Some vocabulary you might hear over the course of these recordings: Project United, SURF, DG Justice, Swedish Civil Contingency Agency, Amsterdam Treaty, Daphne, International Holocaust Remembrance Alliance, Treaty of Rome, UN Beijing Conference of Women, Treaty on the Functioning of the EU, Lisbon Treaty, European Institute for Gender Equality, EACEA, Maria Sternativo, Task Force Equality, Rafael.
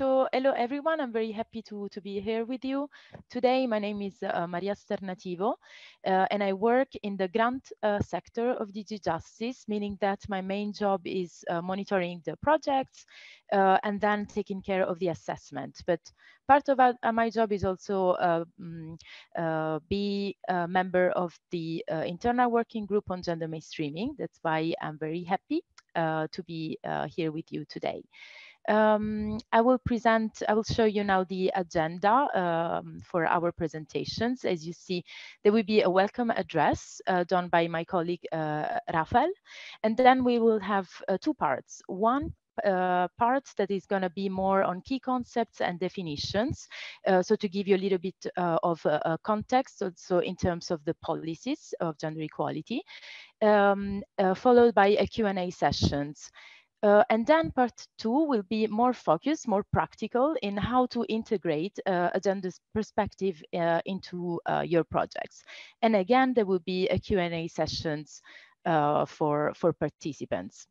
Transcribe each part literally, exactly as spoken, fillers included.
So hello everyone, I'm very happy to, to be here with you today. My name is uh, Maria Sternativo uh, and I work in the grant uh, sector of D G Justice, meaning that my main job is uh, monitoring the projects uh, and then taking care of the assessment. But part of our, uh, my job is also uh, um, uh, be a member of the uh, internal working group on gender mainstreaming. That's why I'm very happy uh, to be uh, here with you today. Um, I will present, I will show you now the agenda um, for our presentations. As you see, there will be a welcome address uh, done by my colleague uh, Rafael, and then we will have uh, two parts. One Uh, parts that is going to be more on key concepts and definitions, uh, so to give you a little bit uh, of uh, context also in terms of the policies of gender equality, um, uh, followed by a Q and A sessions. Uh, and then part two will be more focused, more practical in how to integrate uh, a gender perspective uh, into uh, your projects. And again, there will be a Q and A sessions uh, for, for participants.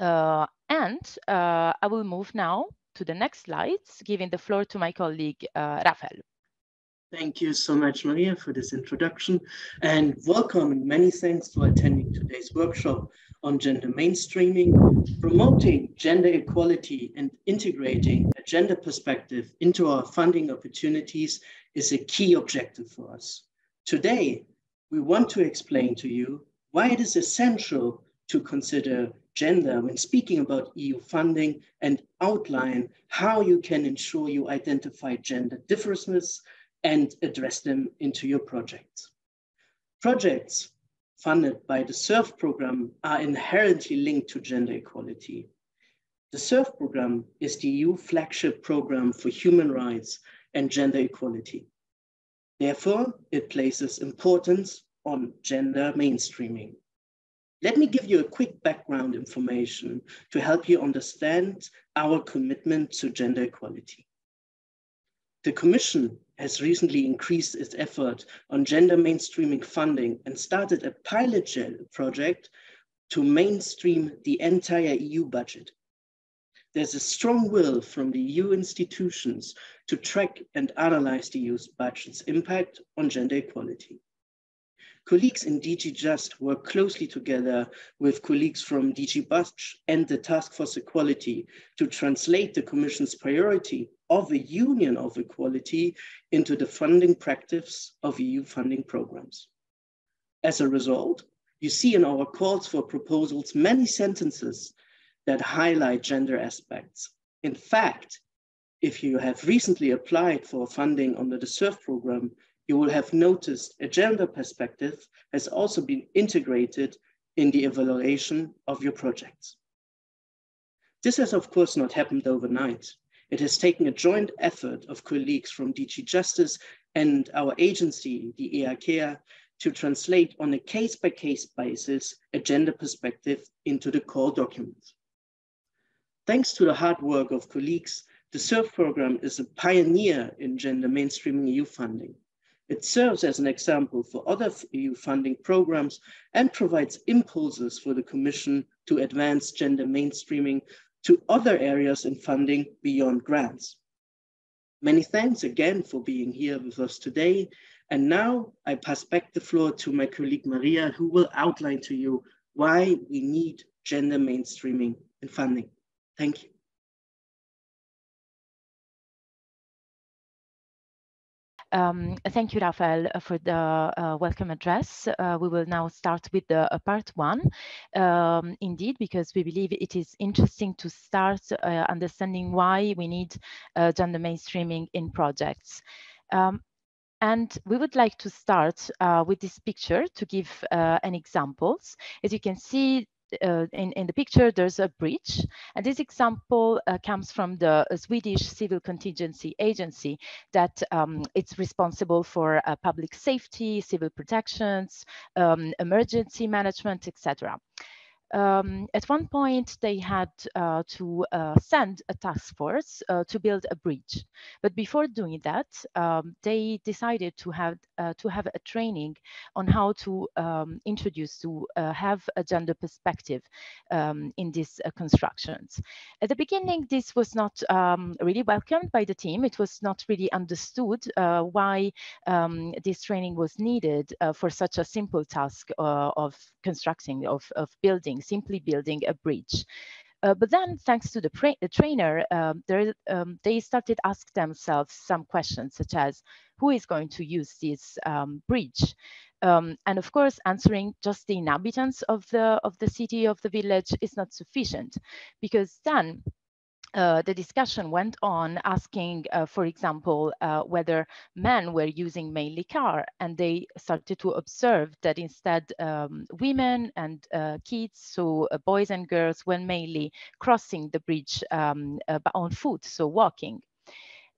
Uh, and uh, I will move now to the next slides, giving the floor to my colleague, uh, Rafael. Thank you so much, Maria, for this introduction, and welcome and many thanks for attending today's workshop on gender mainstreaming, promoting gender equality and integrating a gender perspective into our funding opportunities is a key objective for us. Today, we want to explain to you why it is essential to consider gender when speaking about E U funding and outline how you can ensure you identify gender differences and address them into your projects. Projects funded by the SURF program are inherently linked to gender equality. The SURF program is the E U flagship program for human rights and gender equality. Therefore, it places importance on gender mainstreaming. Let me give you a quick background information to help you understand our commitment to gender equality. The Commission has recently increased its effort on gender mainstreaming funding and started a pilot project to mainstream the entire E U budget. There's a strong will from the E U institutions to track and analyze the E U's budget's impact on gender equality. Colleagues in D G Just work closely together with colleagues from D G B U D and the Task Force Equality to translate the Commission's priority of a union of equality into the funding practice of E U funding programs. As a result, you see in our calls for proposals many sentences that highlight gender aspects. In fact, if you have recently applied for funding under the SURF program, you will have noticed a gender perspective has also been integrated in the evaluation of your projects. This has, of course, not happened overnight. It has taken a joint effort of colleagues from D G Justice and our agency, the EACEA, to translate on a case-by-case basis a gender perspective into the core document. Thanks to the hard work of colleagues, the SURF program is a pioneer in gender mainstreaming E U funding. It serves as an example for other E U funding programs and provides impulses for the Commission to advance gender mainstreaming to other areas in funding beyond grants. Many thanks again for being here with us today. And now I pass back the floor to my colleague Maria, who will outline to you why we need gender mainstreaming in funding. Thank you. Um, thank you, Rafael, for the uh, welcome address. Uh, we will now start with the uh, part one, um, indeed, because we believe it is interesting to start uh, understanding why we need uh, gender mainstreaming in projects. Um, And we would like to start uh, with this picture to give uh, an example. As you can see uh, in, in the picture, there's a bridge. And this example uh, comes from the Swedish Civil Contingency Agency that um, it's responsible for uh, public safety, civil protections, um, emergency management, et cetera. Um, at one point, they had uh, to uh, send a task force uh, to build a bridge. But before doing that, um, they decided to have uh, to have a training on how to um, introduce to uh, have a gender perspective um, in these uh, constructions. At the beginning, this was not um, really welcomed by the team. It was not really understood uh, why um, this training was needed uh, for such a simple task uh, of constructing of of building. Simply building a bridge. Uh, but then, thanks to the, the trainer, um, there, um, they started asking themselves some questions, such as, who is going to use this um, bridge? Um, and of course, answering just the inhabitants of the, of the city, of the village is not sufficient, because then Uh, the discussion went on asking, uh, for example, uh, whether men were using mainly car, and they started to observe that instead um, women and uh, kids, so uh, boys and girls, were mainly crossing the bridge um, uh, on foot, so walking.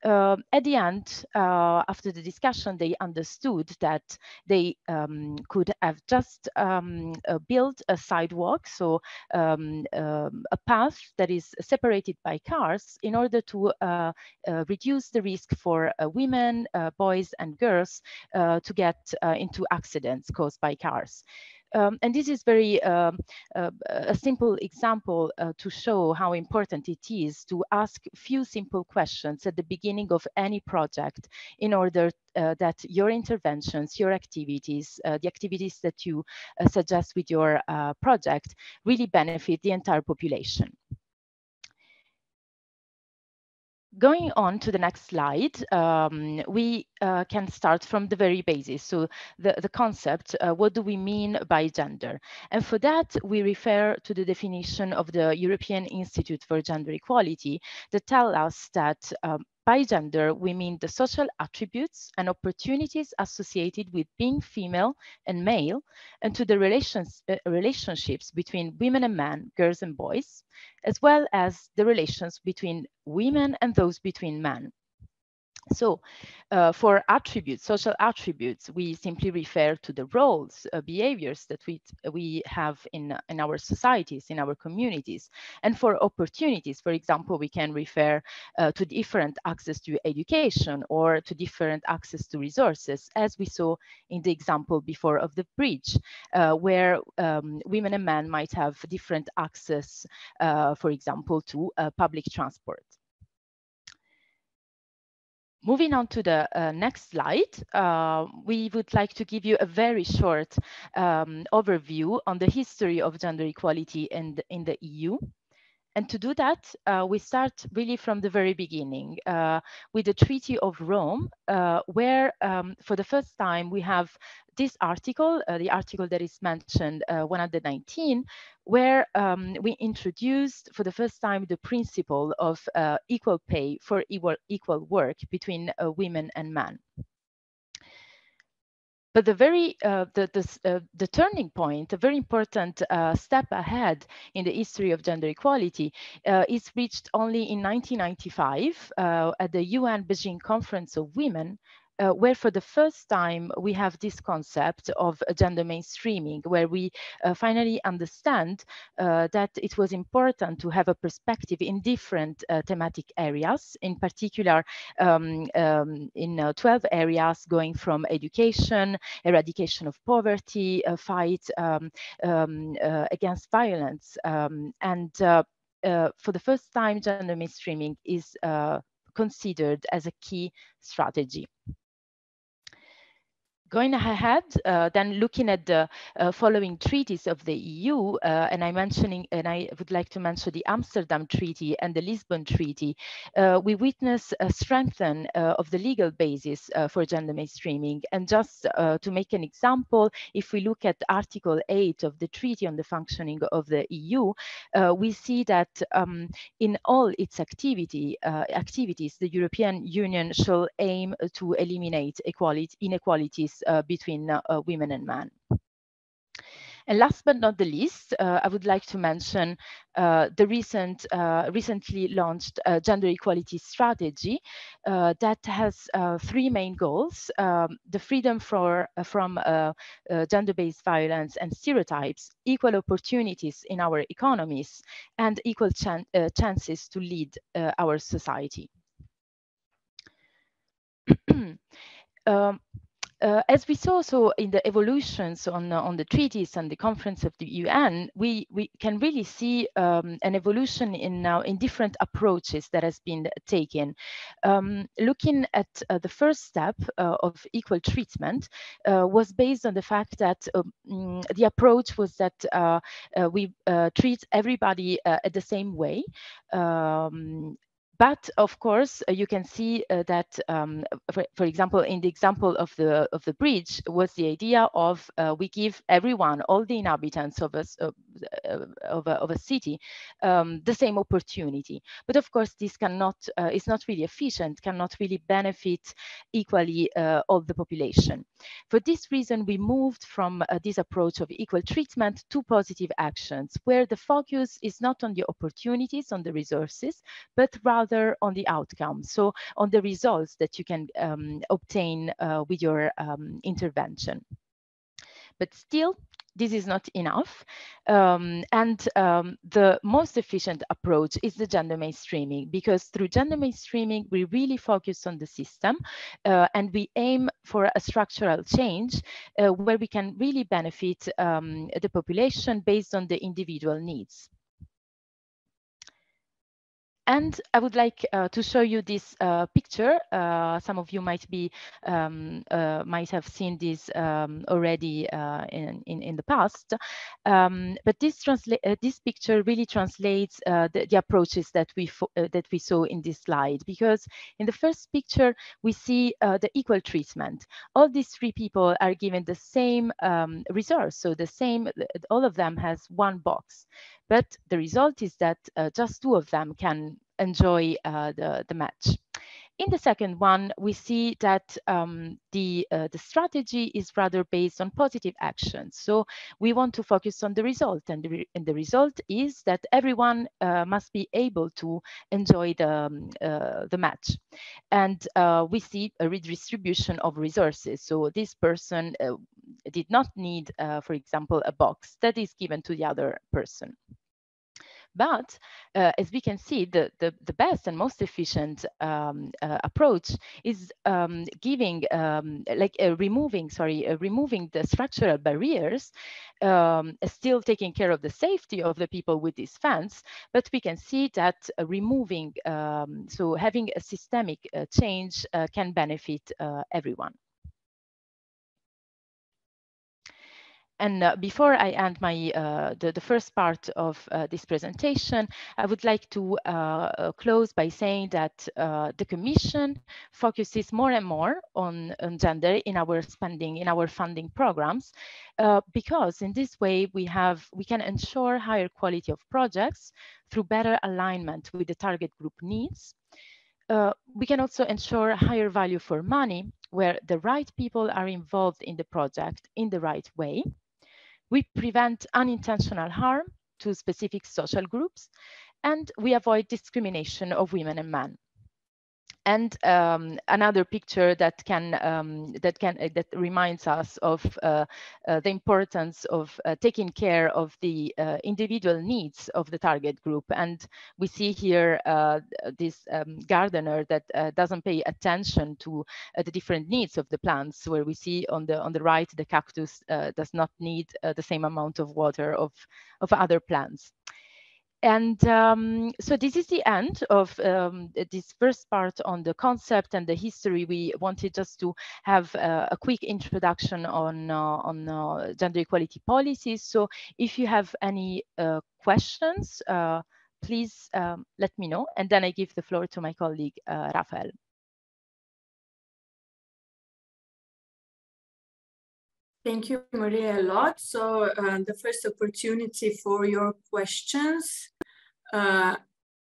Uh, at the end, uh, after the discussion, they understood that they um, could have just um, uh, built a sidewalk, so um, um, a path that is separated by cars, in order to uh, uh, reduce the risk for uh, women, uh, boys and girls uh, to get uh, into accidents caused by cars. Um, and this is very um, uh, a simple example uh, to show how important it is to ask few simple questions at the beginning of any project, in order uh, that your interventions, your activities, uh, the activities that you uh, suggest with your uh, project really benefit the entire population. Going on to the next slide, um, we uh, can start from the very basis. So the, the concept, uh, what do we mean by gender? And for that, we refer to the definition of the European Institute for Gender Equality that tell us that um, by gender, we mean the social attributes and opportunities associated with being female and male, and to the relations, uh, relationships between women and men, girls and boys, as well as the relations between women and those between men. So uh, for attributes, social attributes, we simply refer to the roles, uh, behaviors that we, we have in, in our societies, in our communities. And for opportunities, for example, we can refer uh, to different access to education or to different access to resources, as we saw in the example before of the bridge, uh, where um, women and men might have different access, uh, for example, to uh, public transport. Moving on to the uh, next slide, uh, we would like to give you a very short um, overview on the history of gender equality in, in the E U. And to do that, uh, we start really from the very beginning uh, with the Treaty of Rome, uh, where um, for the first time we have this article, uh, the article that is mentioned, uh, one hundred nineteen, where um, we introduced for the first time the principle of uh, equal pay for equal, equal work between uh, women and men. But the very uh, the the, uh, the turning point, a very important uh, step ahead in the history of gender equality, uh, is reached only in nineteen ninety-five uh, at the U N Beijing Conference of Women, uh, where for the first time we have this concept of gender mainstreaming, where we uh, finally understand uh, that it was important to have a perspective in different uh, thematic areas, in particular um, um, in uh, twelve areas going from education, eradication of poverty, uh, fight um, um, uh, against violence, um, and uh, uh, for the first time gender mainstreaming is uh, considered as a key strategy. Going ahead, uh, then looking at the uh, following treaties of the E U, uh, and I mentioning, and I would like to mention the Amsterdam Treaty and the Lisbon Treaty, uh, we witness a strengthen uh, of the legal basis uh, for gender mainstreaming. And just uh, to make an example, if we look at Article eight of the Treaty on the Functioning of the E U, uh, we see that um, in all its activity uh, activities, the European Union shall aim to eliminate equality, inequalities Uh, between uh, women and men. And last but not the least, uh, I would like to mention uh, the recent, uh, recently launched uh, gender equality strategy uh, that has uh, three main goals: um, the freedom for, uh, from uh, uh, gender-based violence and stereotypes, equal opportunities in our economies, and equal chan uh, chances to lead uh, our society. um, Uh, as we saw, so in the evolutions on, on the treaties and the conference of the U N, we, we can really see um, an evolution in now uh, in different approaches that has been taken. Um, looking at uh, the first step uh, of equal treatment uh, was based on the fact that um, the approach was that uh, uh, we uh, treat everybody uh, at the same way. Um, But of course, uh, you can see uh, that, um, for, for example, in the example of the of the bridge, was the idea of uh, we give everyone, all the inhabitants of a of a, of a city, um, the same opportunity. But of course, this cannot uh, is not really efficient, cannot really benefit equally uh, all the population. For this reason, we moved from uh, this approach of equal treatment to positive actions, where the focus is not on the opportunities, on the resources, but rather on the outcome, so on the results that you can um, obtain uh, with your um, intervention. But still, this is not enough, um, and um, the most efficient approach is the gender mainstreaming, because through gender mainstreaming, we really focus on the system uh, and we aim for a structural change uh, where we can really benefit um, the population based on the individual needs. And I would like uh, to show you this uh, picture. Uh, some of you might be um, uh, might have seen this um, already uh, in, in in the past. Um, but this transla uh, this picture really translates uh, the, the approaches that we fo uh, that we saw in this slide. Because in the first picture we see uh, the equal treatment. All these three people are given the same um, resource, so the same. All of them has one box. But the result is that uh, just two of them can enjoy uh, the, the match. In the second one, we see that um, the, uh, the strategy is rather based on positive actions. So we want to focus on the result, and the, re and the result is that everyone uh, must be able to enjoy the, um, uh, the match. And uh, we see a redistribution of resources. So this person uh, did not need, uh, for example, a box that is given to the other person. But uh, as we can see, the, the, the best and most efficient um, uh, approach is um, giving, um, like uh, removing, sorry, uh, removing the structural barriers, um, still taking care of the safety of the people with this fence. But we can see that uh, removing, um, so having a systemic uh, change uh, can benefit uh, everyone. And uh, before I end my, uh, the, the first part of uh, this presentation, I would like to uh, uh, close by saying that uh, the Commission focuses more and more on, on gender in our spending, in our funding programs, uh, because in this way we, have, we can ensure higher quality of projects through better alignment with the target group needs. Uh, we can also ensure higher value for money, where the right people are involved in the project in the right way. We prevent unintentional harm to specific social groups, and we avoid discrimination of women and men. And um, another picture that can um, that can uh, that reminds us of uh, uh, the importance of uh, taking care of the uh, individual needs of the target group. And we see here uh, this um, gardener that uh, doesn't pay attention to uh, the different needs of the plants. Where we see on the on the right, the cactus uh, does not need uh, the same amount of water of of other plants. And um, so this is the end of um, this first part on the concept and the history. We wanted just to have uh, a quick introduction on, uh, on uh, gender equality policies. So if you have any uh, questions, uh, please um, let me know. And then I give the floor to my colleague, uh, Rafael. Thank you, Maria, a lot. So uh, the first opportunity for your questions, uh,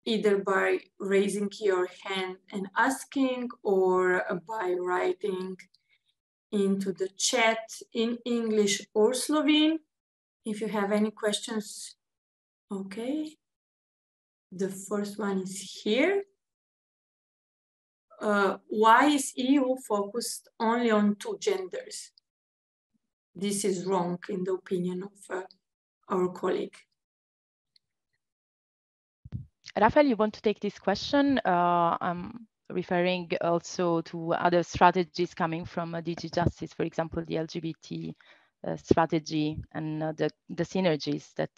either by raising your hand and asking or by writing into the chat in English or Slovene. If you have any questions, okay. The first one is here. Uh, why is E U focused only on two genders? This is wrong in the opinion of uh, our colleague. Rafael, you want to take this question? Uh, I'm referring also to other strategies coming from uh, D G Justice, for example, the L G B T uh, strategy and uh, the, the synergies that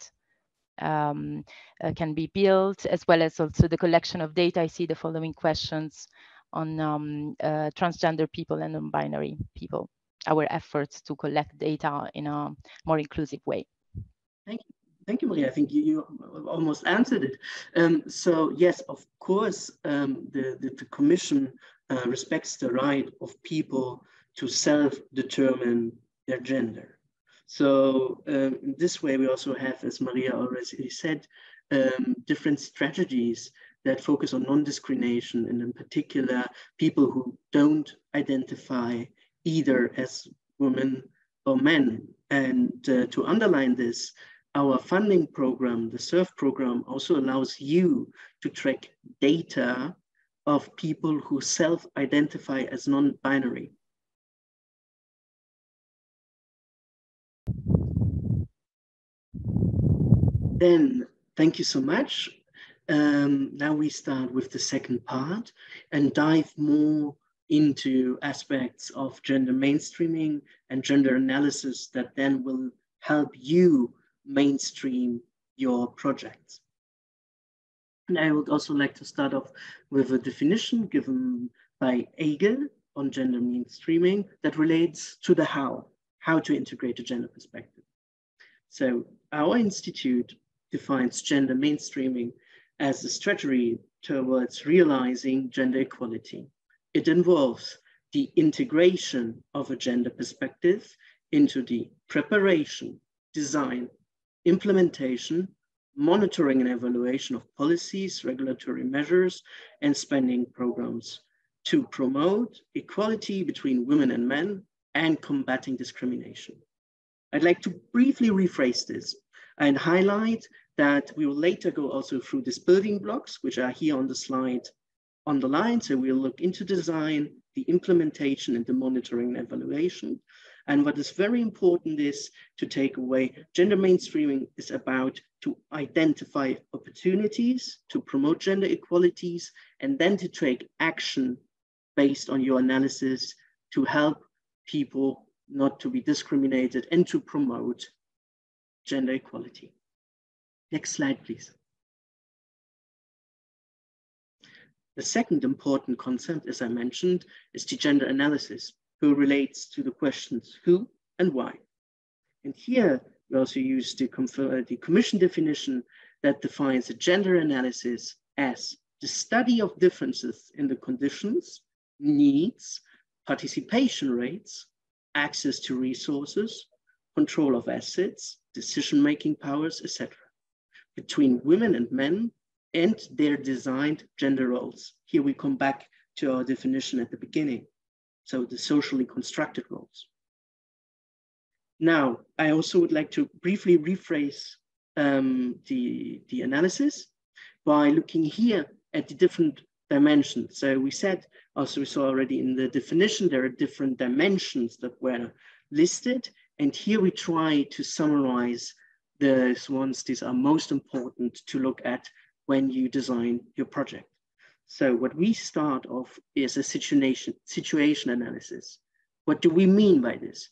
um uh, can be built, as well as also the collection of data. I see the following questions on um, uh, transgender people and non-binary people, our efforts to collect data in a more inclusive way. Thank you. Thank you, Maria. I think you, you almost answered it. Um, so yes, of course, um, the, the, the Commission uh, respects the right of people to self-determine their gender. So um, in this way, we also have, as Maria already said, um, different strategies that focus on non-discrimination, and in particular, people who don't identify either as women or men. And uh, to underline this, our funding program, the SURF program, also allows you to track data of people who self-identify as non-binary. Then, thank you so much. Um, now we start with the second part and dive more into aspects of gender mainstreaming and gender analysis that then will help you mainstream your projects. And I would also like to start off with a definition given by Egel on gender mainstreaming that relates to the how, how to integrate a gender perspective. So our institute defines gender mainstreaming as a strategy towards realizing gender equality. It involves the integration of a gender perspective into the preparation, design, implementation, monitoring and evaluation of policies, regulatory measures, and spending programs to promote equality between women and men and combating discrimination. I'd like to briefly rephrase this and highlight that we will later go also through these building blocks, which are here on the slide on the line. So we'll look into design, the implementation, and the monitoring and evaluation. And what is very important is to take away, gender mainstreaming is about to identify opportunities, to promote gender equalities, and then to take action based on your analysis to help people not to be discriminated and to promote gender equality. Next slide, please. The second important concept, as I mentioned, is the gender analysis, who relates to the questions who and why. And here we also use the, uh, the Commission definition that defines a gender analysis as the study of differences in the conditions, needs, participation rates, access to resources, control of assets, decision-making powers, et cetera, between women and men and their designed gender roles. Here we come back to our definition at the beginning. So the socially constructed roles. Now, I also would like to briefly rephrase um, the, the analysis by looking here at the different dimensions. So we said, also we saw already in the definition, there are different dimensions that were listed. And here we try to summarize the ones that are most important to look at when you design your project. So what we start off is a situation, situation analysis. What do we mean by this?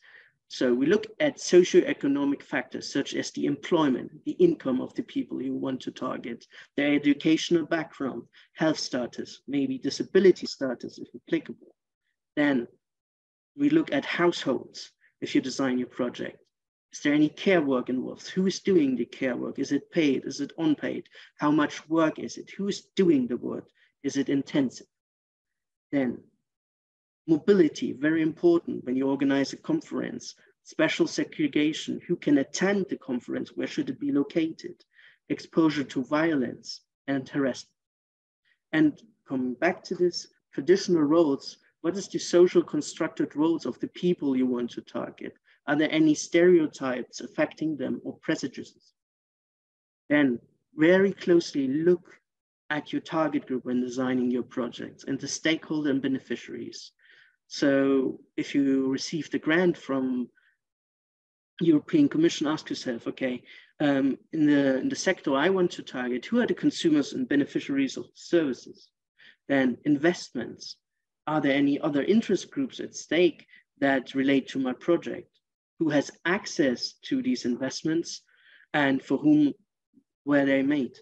So we look at socioeconomic factors such as the employment, the income of the people you want to target, their educational background, health status, maybe disability status if applicable. Then we look at households if you design your project. Is there any care work involved? Who is doing the care work? Is it paid? Is it unpaid? How much work is it? Who is doing the work? Is it intensive? Then mobility, very important when you organize a conference, special segregation, who can attend the conference, where should it be located, exposure to violence and harassment. And coming back to this, traditional roles, what is the social constructed roles of the people you want to target? Are there any stereotypes affecting them or prejudices? Then very closely look at your target group when designing your projects and the stakeholder and beneficiaries. So if you received a grant from European Commission, ask yourself, okay, um, in, the, in the sector I want to target, who are the consumers and beneficiaries of services? Then investments. Are there any other interest groups at stake that relate to my project? Who has access to these investments and for whom were they made?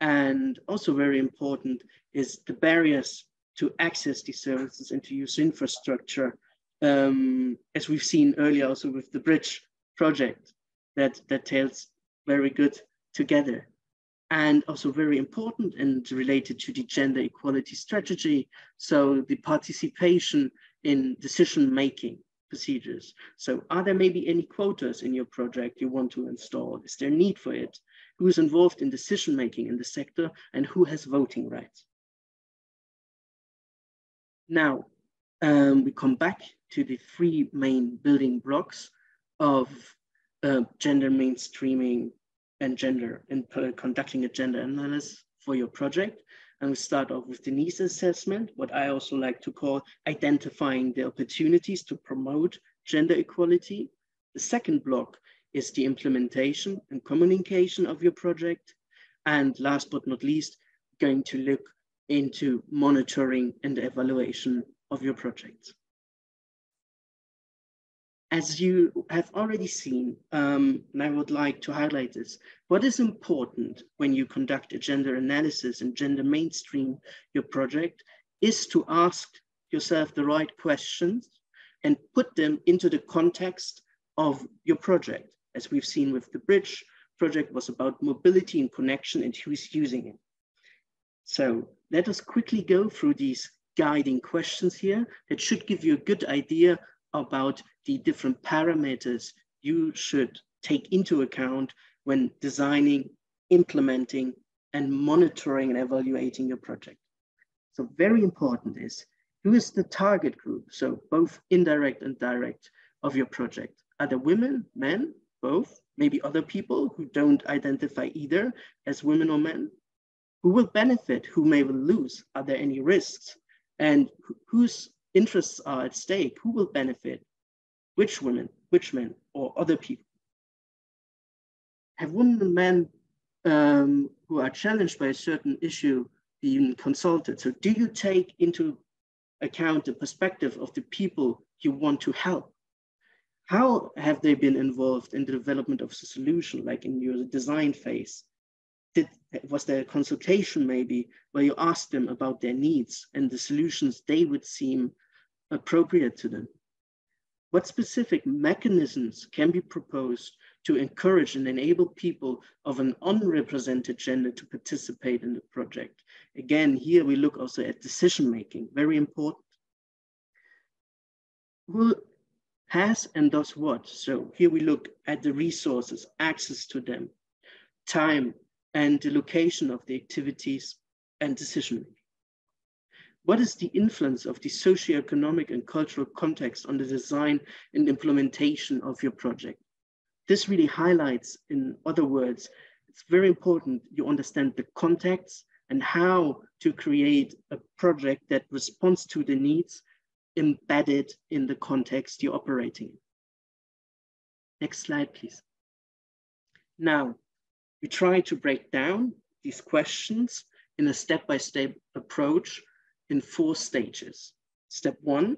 And also very important is the barriers to access these services and to use infrastructure, um, as we've seen earlier also with the bridge project that, that tails very good together. And also very important and related to the gender equality strategy. So the participation in decision-making procedures. So are there maybe any quotas in your project you want to install? Is there need for it? Who is involved in decision-making in the sector and who has voting rights? Now, um, we come back to the three main building blocks of uh, gender mainstreaming and gender and uh, conducting a gender analysis for your project. And we start off with the needs assessment, what I also like to call identifying the opportunities to promote gender equality. The second block is the implementation and communication of your project. And last but not least, going to look into monitoring and evaluation of your project. As you have already seen, um, and I would like to highlight this, what is important when you conduct a gender analysis and gender mainstream your project is to ask yourself the right questions and put them into the context of your project. As we've seen with the bridge, project was about mobility and connection and who's using it. So let us quickly go through these guiding questions here that should give you a good idea about the different parameters you should take into account when designing, implementing, and monitoring and evaluating your project. So very important is, who is the target group? So both indirect and direct of your project. Are there women, men, both? Maybe other people who don't identify either as women or men? Who will benefit? Who may lose? Are there any risks? And who's interests are at stake, who will benefit, which women, which men, or other people? Have women and men um, who are challenged by a certain issue been consulted? So do you take into account the perspective of the people you want to help? How have they been involved in the development of the solution, like in your design phase? Did, was there a consultation maybe where you asked them about their needs and the solutions they would seem appropriate to them? What specific mechanisms can be proposed to encourage and enable people of an unrepresented gender to participate in the project? Again, here we look also at decision-making, very important. Who has and does what? So here we look at the resources, access to them, time, and the location of the activities and decision-making. What is the influence of the socioeconomic and cultural context on the design and implementation of your project? This really highlights, in other words, it's very important you understand the context and how to create a project that responds to the needs embedded in the context you're operating in. Next slide, please. Now, we try to break down these questions in a step-by-step approach in four stages. Step one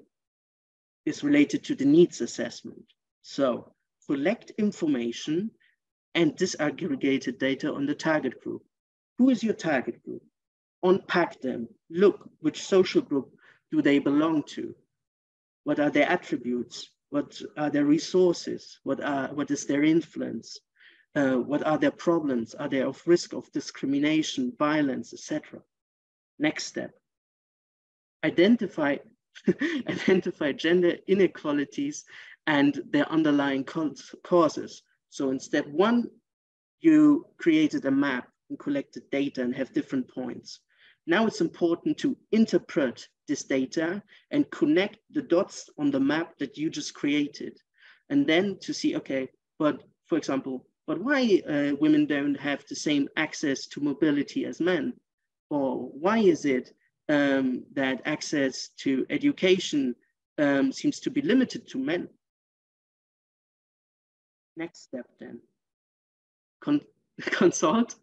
is related to the needs assessment. So collect information and disaggregated data on the target group. Who is your target group? Unpack them. Look, which social group do they belong to? What are their attributes? What are their resources? What are, what is their influence? Uh, what are their problems? Are they of risk of discrimination, violence, et cetera? Next step, identify, identify gender inequalities and their underlying causes. So in step one, you created a map and collected data and have different points. Now it's important to interpret this data and connect the dots on the map that you just created. and then to see, okay, but for example, but why uh, women don't have the same access to mobility as men? Or why is it um, that access to education um, seems to be limited to men? Next step then, Con consult,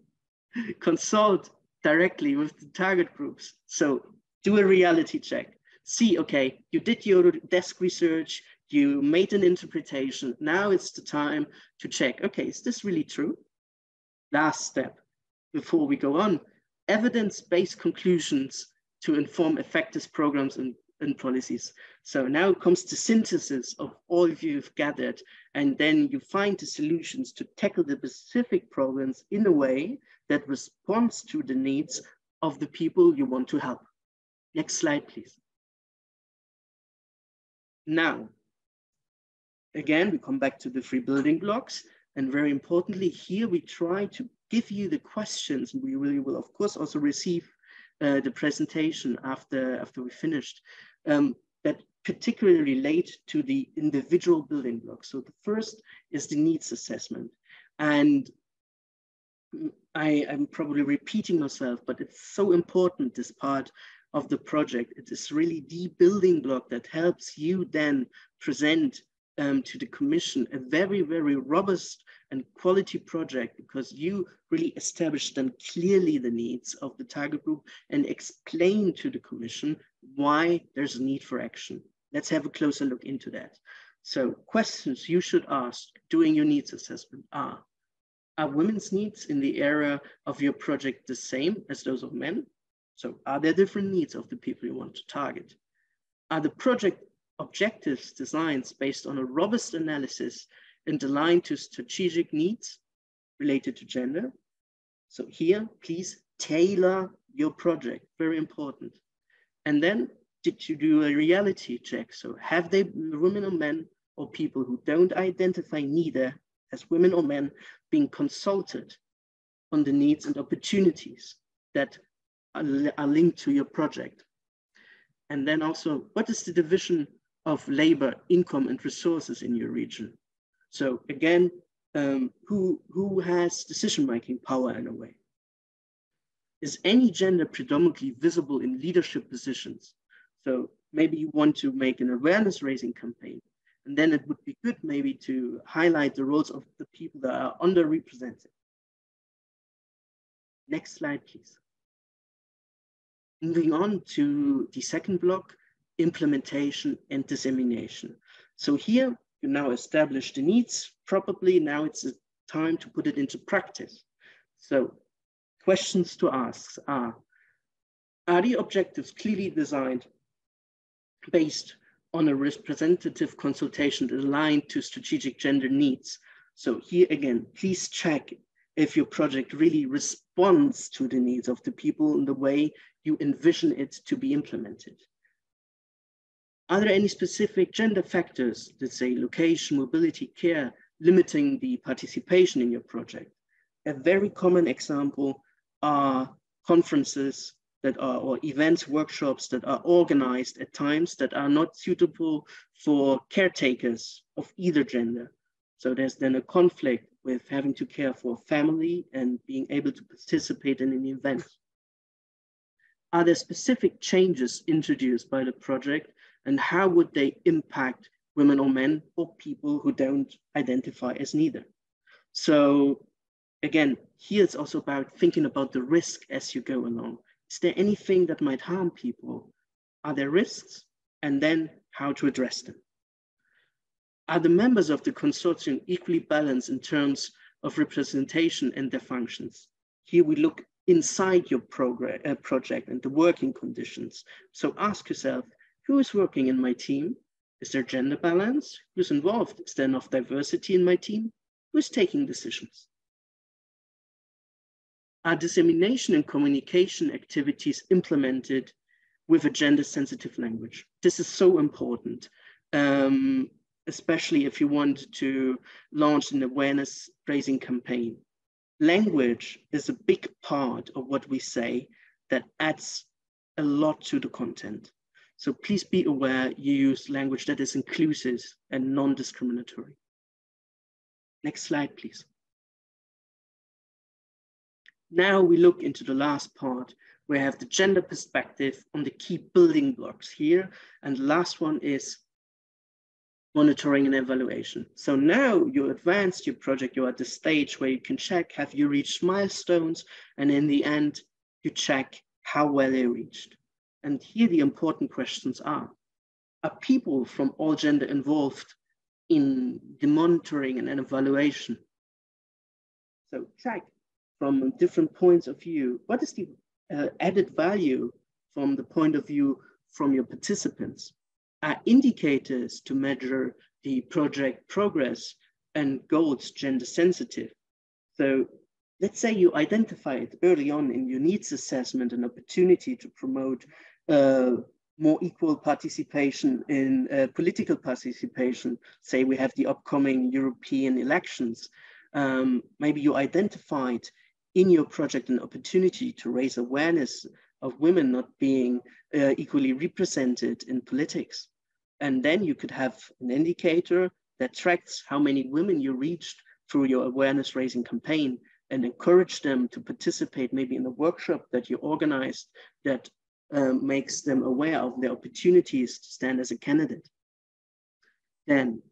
consult directly with the target groups. So do a reality check, see, okay, you did your desk research, you made an interpretation. Now it's the time to check, okay, is this really true? Last step, before we go on, evidence-based conclusions to inform effective programs and, and policies. So now comes the synthesis of all you've gathered, and then you find the solutions to tackle the specific problems in a way that responds to the needs of the people you want to help. Next slide, please. Now, again, we come back to the three building blocks. And very importantly, here we try to give you the questions. We really will, of course, also receive uh, the presentation after, after we finished, um, that particularly relate to the individual building blocks. So the first is the needs assessment. And I, I'm probably repeating myself, but it's so important, this part of the project. It is really the building block that helps you then present Um, to the Commission a very, very robust and quality project, because you really established and clearly the needs of the target group and explain to the Commission why there's a need for action. Let's have a closer look into that. So questions you should ask during your needs assessment are, are women's needs in the area of your project the same as those of men? So are there different needs of the people you want to target? Are the project objectives designs based on a robust analysis and aligned to strategic needs related to gender? So here, please tailor your project, very important. And then, did you do a reality check? So have they women or men or people who don't identify neither as women or men being consulted on the needs and opportunities that are, are linked to your project? And then also, what is the division of labor, income, and resources in your region? So again, um, who, who has decision-making power in a way? Is any gender predominantly visible in leadership positions? So maybe you want to make an awareness-raising campaign, and then it would be good maybe to highlight the roles of the people that are underrepresented. Next slide, please. Moving on to the second block, implementation and dissemination. So here you now establish the needs. Probably now it's a time to put it into practice. So questions to ask are, are the objectives clearly designed based on a representative consultation aligned to strategic gender needs? So here again, please check if your project really responds to the needs of the people in the way you envision it to be implemented. Are there any specific gender factors, let's say location, mobility, care, limiting the participation in your project? A very common example are conferences that are, or events, workshops that are organized at times that are not suitable for caretakers of either gender. So there's then a conflict with having to care for a family and being able to participate in an event. Are there specific changes introduced by the project, and how would they impact women or men or people who don't identify as neither? So again, here it's also about thinking about the risk as you go along. Is there anything that might harm people? Are there risks? And then how to address them? Are the members of the consortium equally balanced in terms of representation and their functions? Here we look inside your program, uh, project and the working conditions. So ask yourself, who is working in my team? Is there gender balance? Who's involved? Is there enough diversity in my team? Who's taking decisions? Are dissemination and communication activities implemented with a gender-sensitive language? This is so important, um, especially if you want to launch an awareness-raising campaign. Language is a big part of what we say that adds a lot to the content. So please be aware you use language that is inclusive and non-discriminatory. Next slide, please. Now we look into the last part, where I have the gender perspective on the key building blocks here. And the last one is monitoring and evaluation. So now you advanced your project, you're at the stage where you can check, have you reached milestones? And in the end, you check how well they reached. And here the important questions are, are people from all gender involved in the monitoring and evaluation? So check from different points of view, what is the Uh, added value from the point of view from your participants? Are indicators to measure the project progress and goals gender sensitive? So let's say you identify it early on in your needs assessment an opportunity to promote uh, more equal participation in uh, political participation. Say we have the upcoming European elections. Um, maybe you identified in your project an opportunity to raise awareness of women not being uh, equally represented in politics. And then you could have an indicator that tracks how many women you reached through your awareness raising campaign and encourage them to participate maybe in a workshop that you organized that um, makes them aware of the opportunities to stand as a candidate. Then,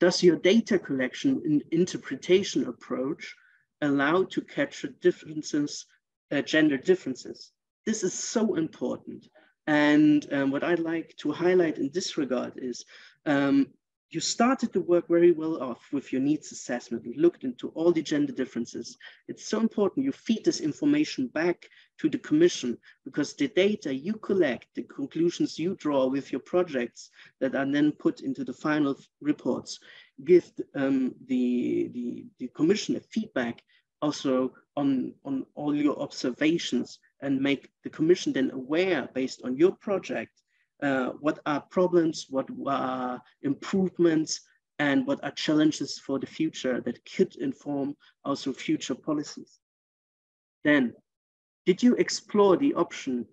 does your data collection and interpretation approach allowed to capture differences, uh, gender differences? This is so important. And um, what I'd like to highlight in this regard is um, you started the work very well off with your needs assessment. You looked into all the gender differences. It's so important you feed this information back to the Commission, because the data you collect, the conclusions you draw with your projects that are then put into the final reports, give um, the, the, the Commission a feedback also on, on all your observations, and make the Commission then aware, based on your project, uh, what are problems, what are improvements, and what are challenges for the future that could inform also future policies. Then, did you explore the option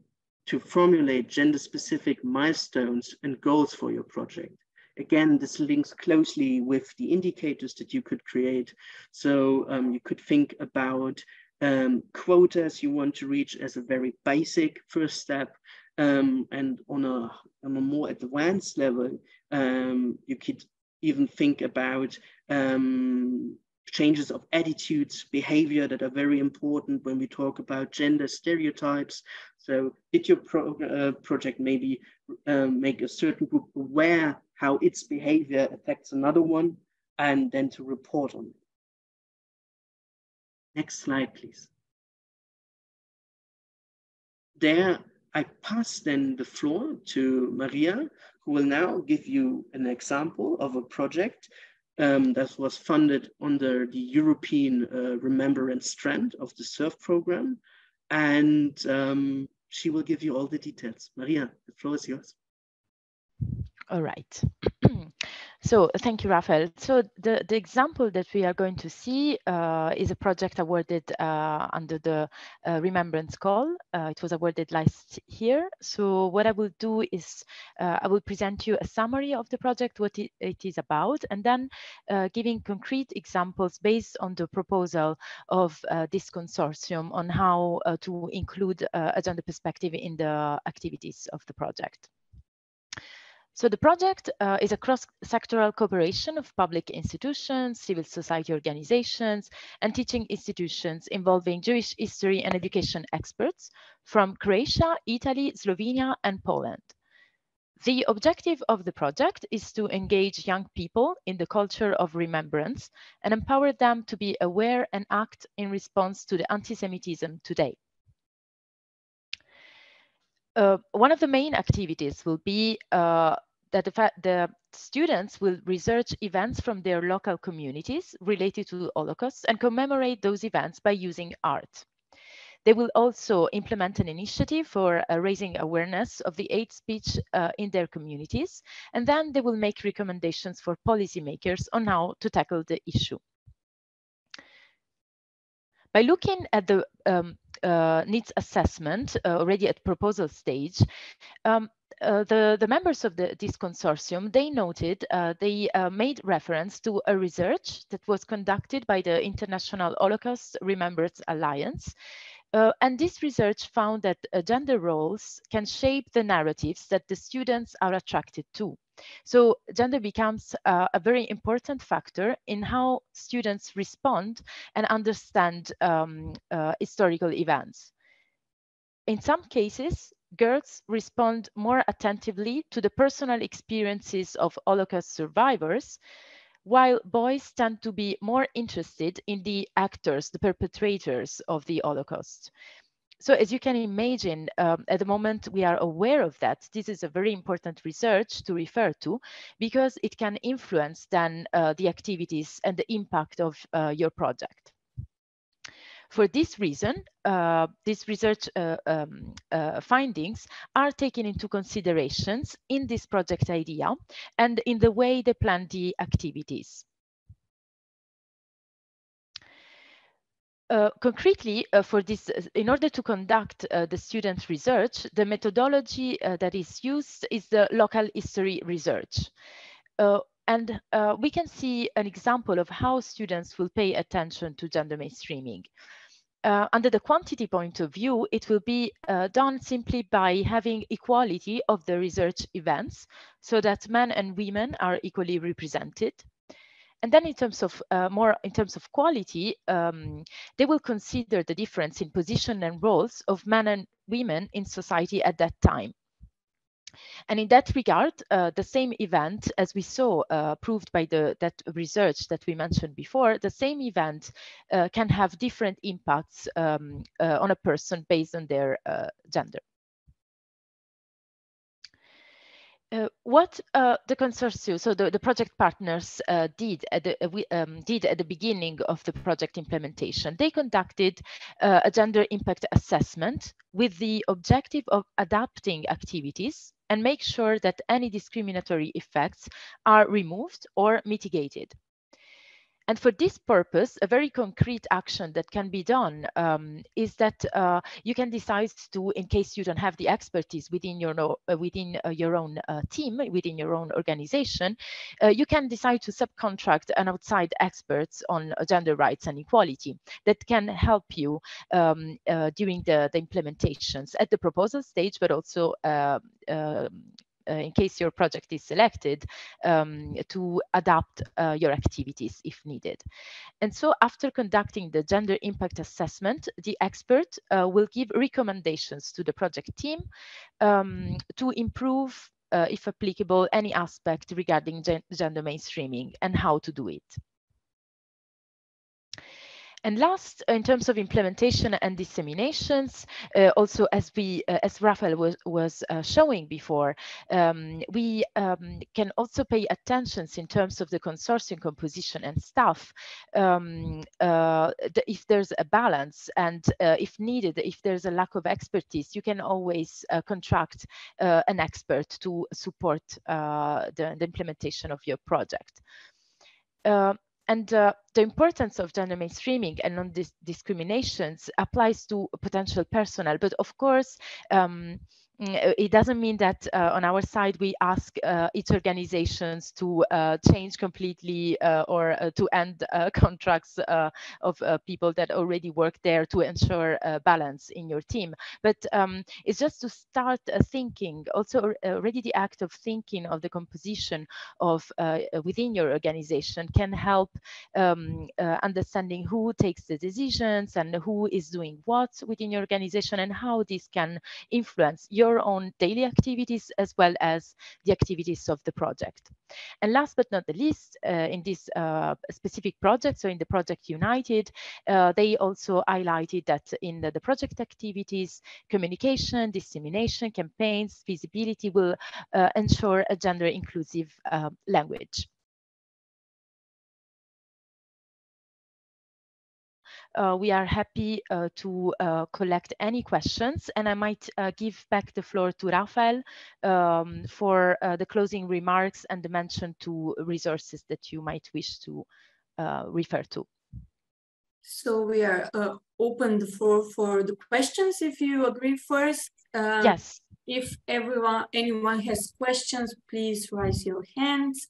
to formulate gender-specific milestones and goals for your project? Again, this links closely with the indicators that you could create. So um, you could think about um, quotas you want to reach as a very basic first step. Um, and on a, on a more advanced level, um, you could even think about um, changes of attitudes, behavior that are very important when we talk about gender stereotypes. So did your pro uh, project maybe uh, make a certain group aware how its behavior affects another one, and then to report on it? Next slide, please. There, I pass then the floor to Maria, who will now give you an example of a project Um, that was funded under the European uh, Remembrance Strand of the SURF program. And um, she will give you all the details. Maria, the floor is yours. All right. So thank you, Rafael. So the, the example that we are going to see uh, is a project awarded uh, under the uh, Remembrance Call. Uh, it was awarded last year. So what I will do is uh, I will present you a summary of the project, what it, it is about, and then uh, giving concrete examples based on the proposal of uh, this consortium on how uh, to include uh, a gender perspective in the activities of the project. So the project uh, is a cross-sectoral cooperation of public institutions, civil society organizations, and teaching institutions involving Jewish history and education experts from Croatia, Italy, Slovenia, and Poland. The objective of the project is to engage young people in the culture of remembrance and empower them to be aware and act in response to the antisemitism today. Uh, one of the main activities will be uh, that the, the students will research events from their local communities related to the Holocaust and commemorate those events by using art. They will also implement an initiative for uh, raising awareness of the hate speech uh, in their communities, and then they will make recommendations for policymakers on how to tackle the issue. By looking at the um, uh, needs assessment uh, already at proposal stage. Um, Uh, the, the members of the, this consortium, they noted, uh, they uh, made reference to a research that was conducted by the International Holocaust Remembrance Alliance. Uh, and this research found that uh, gender roles can shape the narratives that the students are attracted to. So gender becomes uh, a very important factor in how students respond and understand um, uh, historical events. In some cases, girls respond more attentively to the personal experiences of Holocaust survivors, while boys tend to be more interested in the actors, the perpetrators of the Holocaust. So as you can imagine, um, at the moment we are aware of that. This is a very important research to refer to because it can influence then uh, the activities and the impact of uh, your project. For this reason, uh, these research uh, um, uh, findings are taken into considerations in this project idea and in the way they plan the activities. Uh, concretely, uh, for this, uh, in order to conduct uh, the student research, the methodology uh, that is used is the local history research. Uh, And uh, we can see an example of how students will pay attention to gender mainstreaming. Uh, under the quantity point of view, it will be uh, done simply by having equality of the research events so that men and women are equally represented. And then in terms of uh, more in terms of quality, um, they will consider the difference in position and roles of men and women in society at that time. And in that regard, uh, the same event, as we saw uh, proved by the, that research that we mentioned before, the same event uh, can have different impacts um, uh, on a person based on their uh, gender. Uh, what uh, the consortium, so the, the project partners uh, did, at the, uh, we, um, did at the beginning of the project implementation, they conducted uh, a gender impact assessment with the objective of adapting activities and make sure that any discriminatory effects are removed or mitigated. And for this purpose, a very concrete action that can be done um, is that uh, you can decide to, in case you don't have the expertise within your, uh, within, uh, your own uh, team, within your own organization, uh, you can decide to subcontract an outside expert on gender rights and equality that can help you um, uh, during the, the implementations at the proposal stage, but also uh, uh, Uh, in case your project is selected, um, to adapt uh, your activities if needed. And so after conducting the gender impact assessment, the expert uh, will give recommendations to the project team um, to improve, uh, if applicable, any aspect regarding gen- gender mainstreaming and how to do it. And last, in terms of implementation and disseminations, uh, also as we, uh, as Rafael was, was uh, showing before, um, we um, can also pay attention in terms of the consortium composition and staff, um, uh, the, if there's a balance and uh, if needed, if there's a lack of expertise, you can always uh, contract uh, an expert to support uh, the, the implementation of your project. Uh, And uh, the importance of gender mainstreaming and non-discriminations applies to potential personnel, but of course, um, it doesn't mean that uh, on our side we ask uh, each organizations to uh, change completely uh, or uh, to end uh, contracts uh, of uh, people that already work there to ensure uh, balance in your team. But um, it's just to start uh, thinking, also already the act of thinking of the composition of uh, within your organization can help um, uh, understanding who takes the decisions and who is doing what within your organization and how this can influence your own daily activities as well as the activities of the project. And last but not the least, uh, in this uh, specific project, so in the Project United, uh, they also highlighted that in the, the project activities, communication, dissemination, campaigns, visibility will uh, ensure a gender inclusive uh, language. Uh, we are happy uh, to uh, collect any questions, and I might uh, give back the floor to Rafael um, for uh, the closing remarks and the mention to resources that you might wish to uh, refer to. So we are uh, open for, for the questions, if you agree first. Uh, yes. If everyone, anyone has questions, please raise your hands.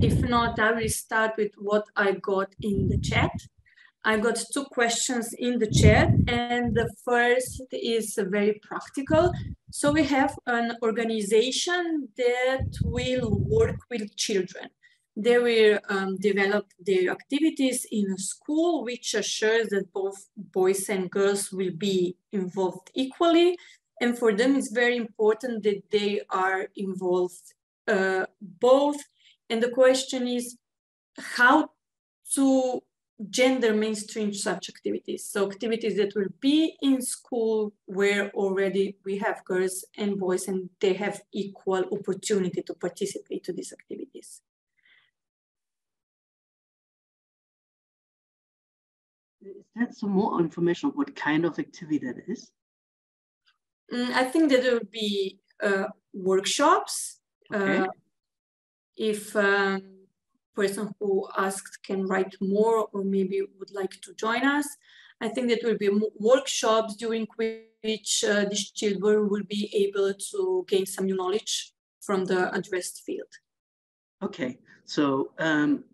If not, I will start with what I got in the chat. I got two questions in the chat, and the first is very practical. So we have an organization that will work with children. They will um, develop their activities in a school, which assures that both boys and girls will be involved equally. And for them, it's very important that they are involved uh, both. And the question is how to gender mainstream such activities. So activities that will be in school where already we have girls and boys and they have equal opportunity to participate to these activities. Is that some more information on what kind of activity that is? Mm, I think that there will be uh, workshops. Okay. Uh, if um, person who asked can write more or maybe would like to join us. I think that will be workshops during which uh, these children will be able to gain some new knowledge from the addressed field. Okay, so um,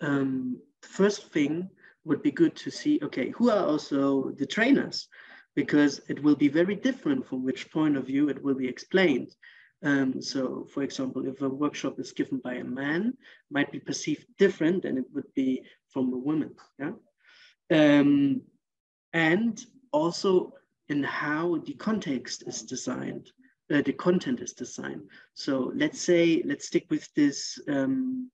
um, first thing would be good to see, okay, who are also the trainers? Because it will be very different from which point of view it will be explained. Um, so, for example, if a workshop is given by a man, it might be perceived different than it would be from a woman. Yeah? Um, and also in how the context is designed, uh, the content is designed. So let's say, let's stick with this um,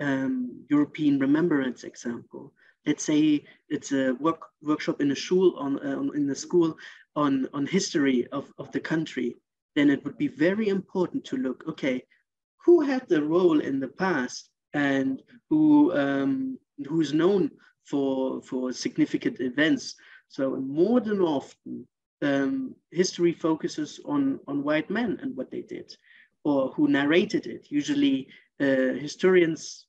um, European remembrance example. Let's say it's a work, workshop in a shul, on, uh, in a school on, on history of, of the country. Then it would be very important to look, okay, who had the role in the past and who um, who's known for, for significant events. So more than often, um, history focuses on, on white men and what they did or who narrated it. Usually uh, historians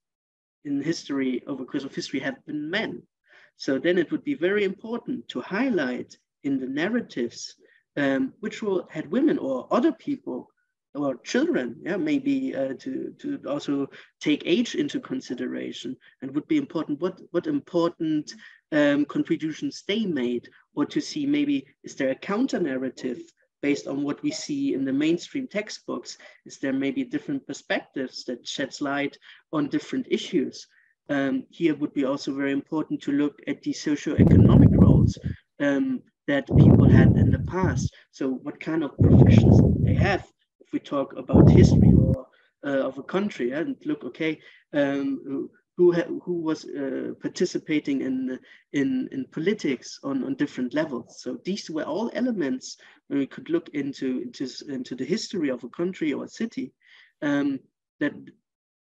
in history, over the course of history, have been men. So then it would be very important to highlight in the narratives Um, which will had women or other people or children, yeah, maybe uh, to, to also take age into consideration, and would be important what, what important um, contributions they made, or to see maybe is there a counter narrative based on what we see in the mainstream textbooks? Is there maybe different perspectives that sheds light on different issues? Um, here would be also very important to look at the socioeconomic roles um, that people had in the past. So what kind of professions they have, if we talk about history or uh, of a country, yeah, and look, okay, um, who, ha who was uh, participating in, in, in politics on, on different levels. So these were all elements where we could look into, into, into the history of a country or a city, um, that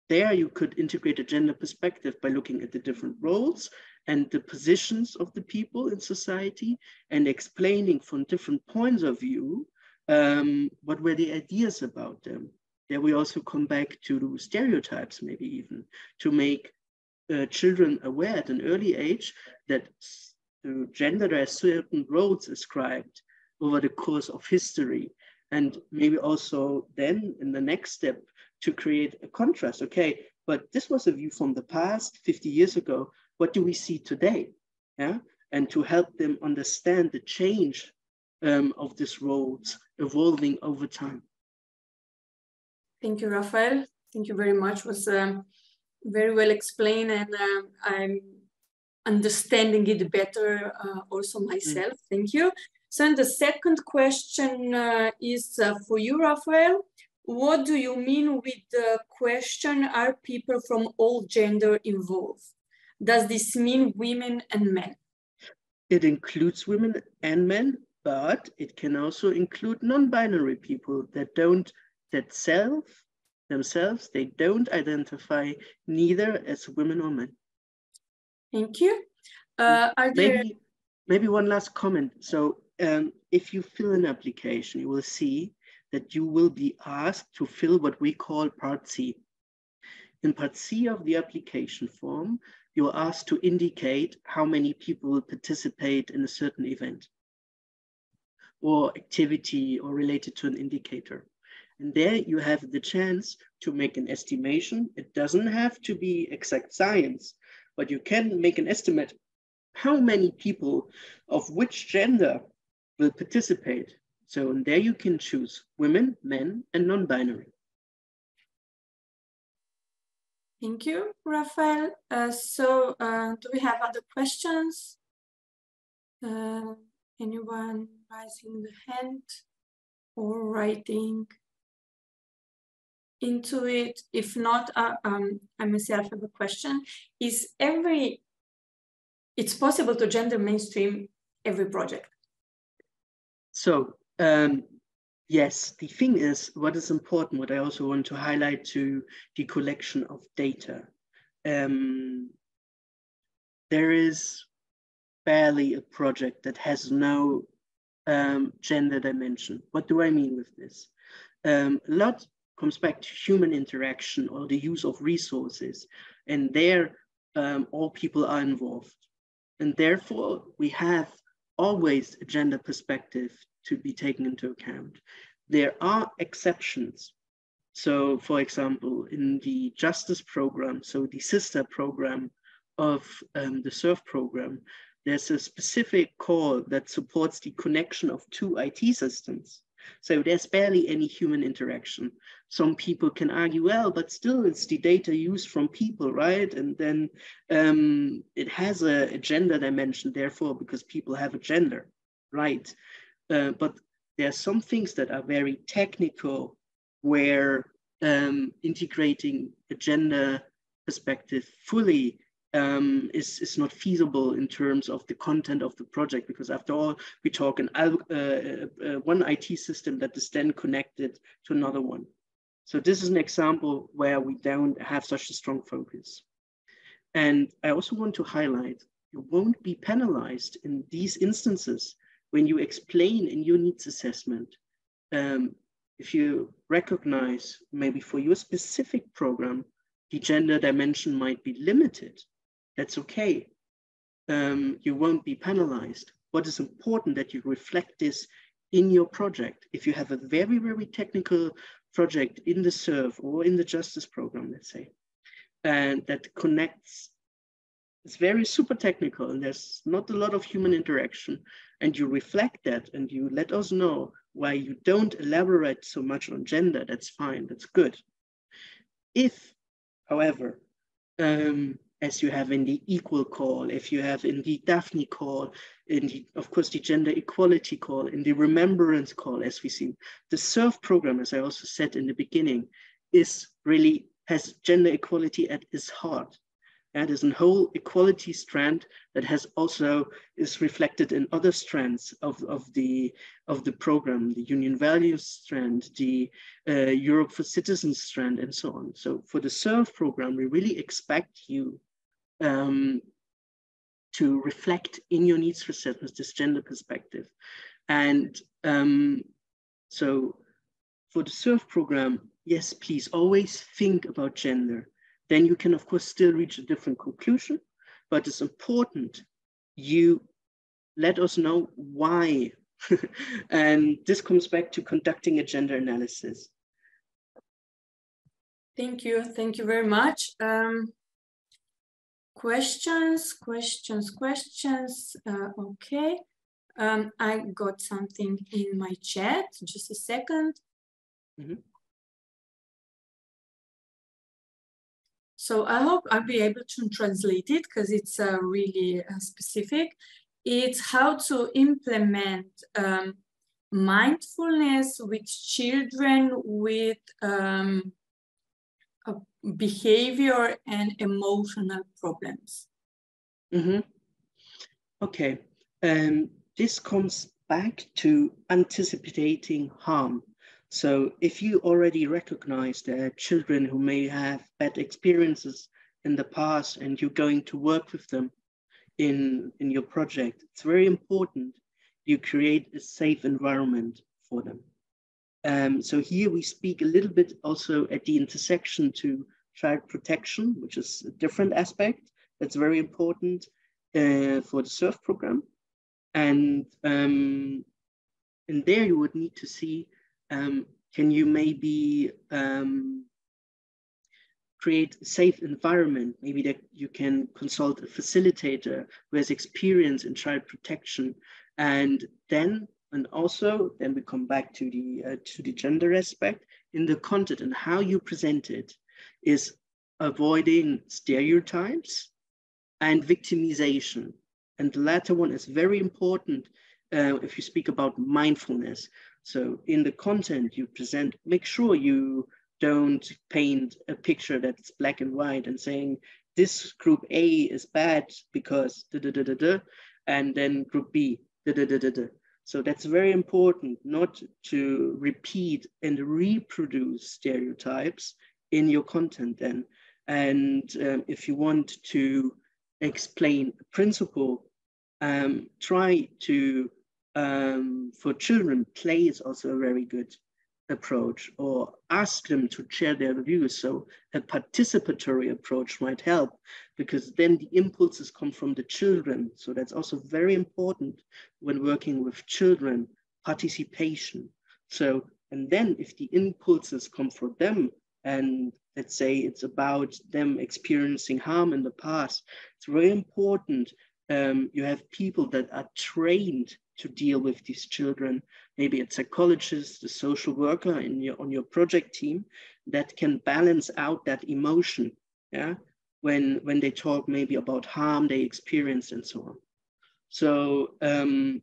there you could integrate a gender perspective by looking at the different roles and the positions of the people in society, and explaining from different points of view um, what were the ideas about them. There we also come back to stereotypes, maybe even to make uh, children aware at an early age that uh, gender has certain roles ascribed over the course of history, and maybe also then in the next step to create a contrast. Okay, but this was a view from the past fifty years ago. What do we see today? Yeah? And to help them understand the change um, of these roles evolving over time. Thank you, Rafael. Thank you very much. It was um, very well explained, and um, I'm understanding it better uh, also myself. Mm. Thank you. So and the second question uh, is uh, for you, Rafael. What do you mean with the question, are people from all gender involved? Does this mean women and men? It includes women and men, but it can also include non-binary people that don't, that self, themselves, they don't identify neither as women or men. Thank you. Uh, are there... maybe, maybe one last comment. So um, if you fill an application, you will see that you will be asked to fill what we call Part C. In part C of the application form, you're asked to indicate how many people participate in a certain event or activity or related to an indicator. And there you have the chance to make an estimation. It doesn't have to be exact science, but you can make an estimate how many people of which gender will participate. So and there you can choose women, men, and non-binary. Thank you, Rafael. Uh, so uh, do we have other questions? Uh, anyone raising the hand or writing into it? If not, uh, um, I myself have a question. Is every, it's possible to gender mainstream every project? So um, yes, the thing is, what is important, what I also want to highlight to the collection of data. Um, there is barely a project that has no um, gender dimension. What do I mean with this? Um, a lot comes back to human interaction or the use of resources, and there um, all people are involved. And therefore we have always a gender perspective to be taken into account. There are exceptions. So for example, in the justice program, so the sister program of um, the SURF program, there's a specific call that supports the connection of two I T systems. So there's barely any human interaction. Some people can argue, well, but still it's the data used from people, right? And then um, it has a, a gender dimension, therefore, because people have a gender, right? Uh, but there are some things that are very technical where um, integrating a gender perspective fully um, is, is not feasible in terms of the content of the project, because after all, we talk an uh, uh, uh, one I T system that is then connected to another one. So this is an example where we don't have such a strong focus. And I also want to highlight, you won't be penalized in these instances when you explain in your needs assessment. Um, if you recognize maybe for your specific program, the gender dimension might be limited, that's okay. Um, you won't be penalized. What is important that you reflect this in your project. If you have a very, very technical project in the SURF or in the justice program, let's say, and that connects, it's very super technical and there's not a lot of human interaction, and you reflect that and you let us know why you don't elaborate so much on gender, that's fine, that's good. If, however, um, as you have in the equal call, if you have in the Daphne call, in the, of course, the gender equality call, in the remembrance call, as we see, the SURF program, as I also said in the beginning, is really, has gender equality at its heart. That is a whole equality strand that has also is reflected in other strands of, of, the, of the program, the Union Values strand, the uh, Europe for Citizens strand, and so on. So for the SURF program, we really expect you um, to reflect in your needs assessment this gender perspective. And um, so for the SURF program, yes, please always think about gender. Then you can, of course, still reach a different conclusion, but it's important you let us know why. And this comes back to conducting a gender analysis. Thank you. Thank you very much. Um, questions, questions, questions. Uh, okay. Um, I got something in my chat. Just a second. Mm-hmm. So I hope I'll be able to translate it because it's uh, really uh, specific. It's how to implement um, mindfulness with children with um, uh, behavior and emotional problems. Mm-hmm. Okay, um, this comes back to anticipating harm. So if you already recognize there are children who may have bad experiences in the past and you're going to work with them in, in your project, it's very important you create a safe environment for them. Um, so here we speak a little bit also at the intersection to child protection, which is a different aspect that's very important uh, for the SURF program. And, um, and there you would need to see, um, can you maybe um, create a safe environment? Maybe that you can consult a facilitator who has experience in child protection. And then, and also then we come back to the, uh, to the gender aspect in the content and how you present it is avoiding stereotypes and victimization. And the latter one is very important uh, if you speak about mindfulness. So in the content you present, make sure you don't paint a picture that's black and white and saying this group A is bad because da da da da da, and then group B da da da da da. So that's very important not to repeat and reproduce stereotypes in your content then. And um, if you want to explain a principle, um, try to, um, for children, play is also a very good approach, or ask them to share their views. So a participatory approach might help, because then the impulses come from the children. So that's also very important when working with children, participation. So, and then if the impulses come from them, and let's say it's about them experiencing harm in the past, it's very important um, you have people that are trained to deal with these children. Maybe it's psychologists, a social worker in your, on your project team that can balance out that emotion, yeah, when, when they talk maybe about harm they experience and so on. So um,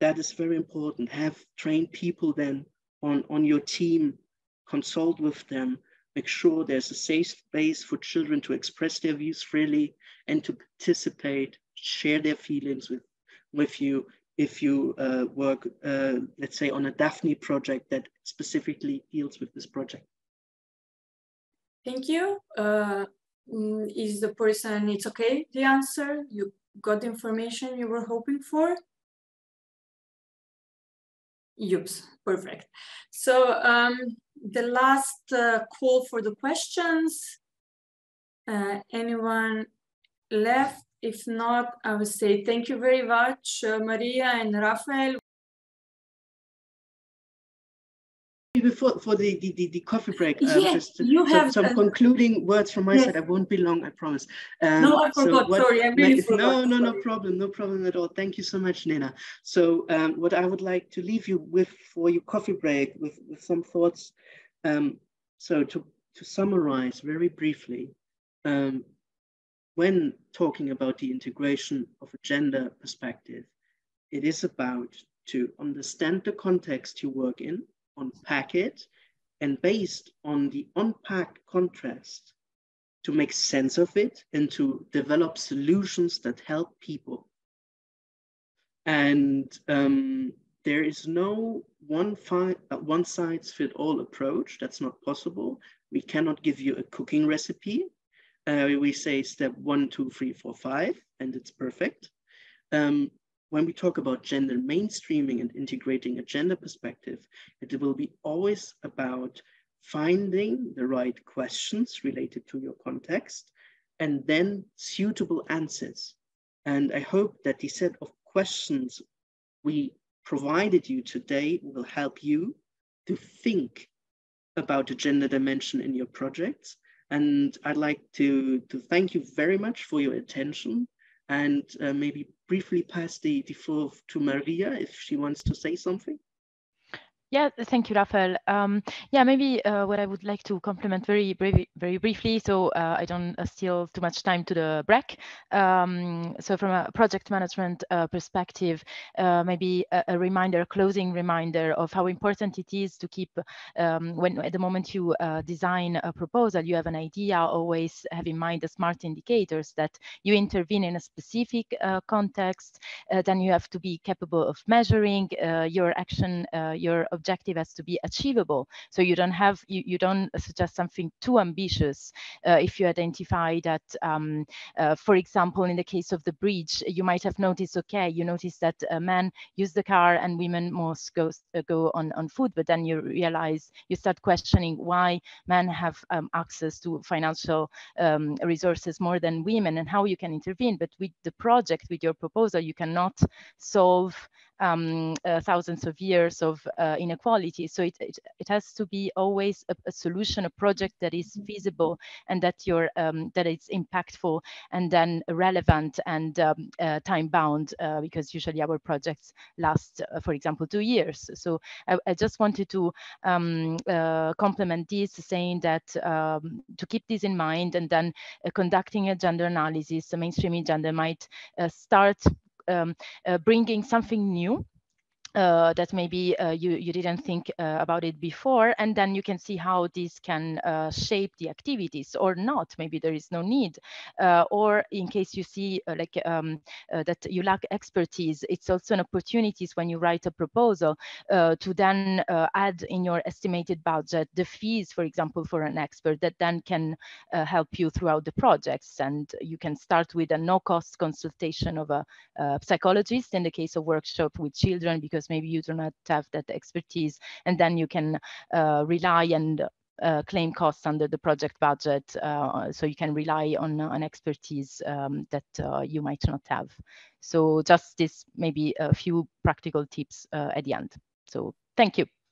that is very important. Have trained people then on, on your team, consult with them, make sure there's a safe space for children to express their views freely and to participate, share their feelings with, with you. If you uh, work, uh, let's say, on a Daphne project that specifically deals with this project. Thank you. Uh, is the person, it's okay, the answer? You got the information you were hoping for? Oops, perfect. So um, the last uh, call for the questions. Uh, anyone left? If not, I would say thank you very much, uh, Maria and Rafael. Before for the, the, the coffee break, uh, yes, just you some, have, some uh, concluding words from my yes. side. I won't be long, I promise. Um, no, I so forgot. What, Sorry, I really no, forgot. No, no, no problem. No problem at all. Thank you so much, Nina. So um, what I would like to leave you with for your coffee break with, with some thoughts. Um, so to, to summarize very briefly, um, when talking about the integration of a gender perspective, it is about to understand the context you work in, unpack it, and based on the unpacked context, to make sense of it and to develop solutions that help people. And um, there is no one, uh, one size fit all approach. That's not possible. We cannot give you a cooking recipe. Uh, we say step one, two, three, four, five, and it's perfect. Um, when we talk about gender mainstreaming and integrating a gender perspective, it will be always about finding the right questions related to your context and then suitable answers. And I hope that the set of questions we provided you today will help you to think about the gender dimension in your projects. And I'd like to, to thank you very much for your attention, and uh, maybe briefly pass the, the floor to Maria if she wants to say something. Yeah, thank you, Rafael. Um, yeah, maybe uh, what I would like to compliment very, very, very briefly, so uh, I don't uh, steal too much time to the break. Um, so from a project management uh, perspective, uh, maybe a, a reminder, a closing reminder of how important it is to keep, um, when at the moment you uh, design a proposal, you have an idea, always have in mind the smart indicators that you intervene in a specific uh, context, uh, then you have to be capable of measuring uh, your action, uh, your objective, objective has to be achievable. So you don't have, you, you don't suggest something too ambitious. Uh, if you identify that, um, uh, for example, in the case of the bridge, you might have noticed, okay, you notice that uh, men use the car and women most go, uh, go on, on foot, but then you realize, you start questioning why men have um, access to financial um, resources more than women and how you can intervene. But with the project, with your proposal, you cannot solve um, uh, thousands of years of uh, inequality. So it, it, it has to be always a, a solution, a project that is feasible and that you're, um, that it's impactful and then relevant and um, uh, time bound, uh, because usually our projects last, uh, for example, two years. So I, I just wanted to um, uh, complement this, saying that um, to keep this in mind, and then uh, conducting a gender analysis, the mainstreaming gender might uh, start Um, uh, bringing something new uh, that maybe uh, you, you didn't think uh, about it before, and then you can see how this can uh, shape the activities or not. Maybe there is no need, uh, or in case you see uh, like um, uh, that you lack expertise, it's also an opportunity when you write a proposal uh, to then uh, add in your estimated budget the fees, for example, for an expert that then can uh, help you throughout the projects. And you can start with a no-cost consultation of a uh, psychologist in the case of workshop with children, because maybe you do not have that expertise, and then you can uh, rely and uh, claim costs under the project budget, uh, so you can rely on an expertise um, that uh, you might not have. So just this, maybe a few practical tips uh, at the end. So thank you.